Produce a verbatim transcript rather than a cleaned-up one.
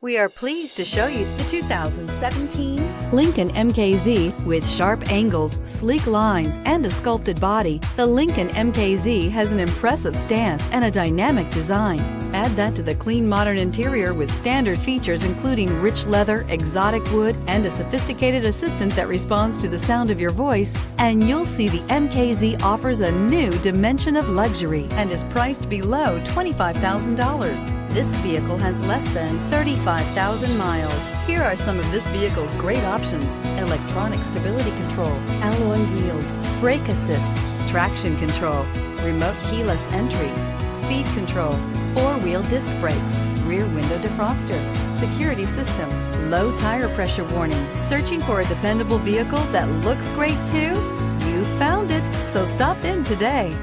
We are pleased to show you the two thousand seventeen Lincoln M K Z. With sharp angles, sleek lines, and a sculpted body, the Lincoln M K Z has an impressive stance and a dynamic design. Add that to the clean modern interior with standard features including rich leather, exotic wood, and a sophisticated assistant that responds to the sound of your voice, and you'll see the M K Z offers a new dimension of luxury and is priced below twenty-five thousand dollars. This vehicle has less than thirty-five thousand miles. Here are some of this vehicle's great options: electronic stability control, alloy wheels, brake assist, traction control, remote keyless entry, speed control, four-wheel disc brakes, rear window defroster, security system, low tire pressure warning. Searching for a dependable vehicle that looks great too? You found it, so stop in today.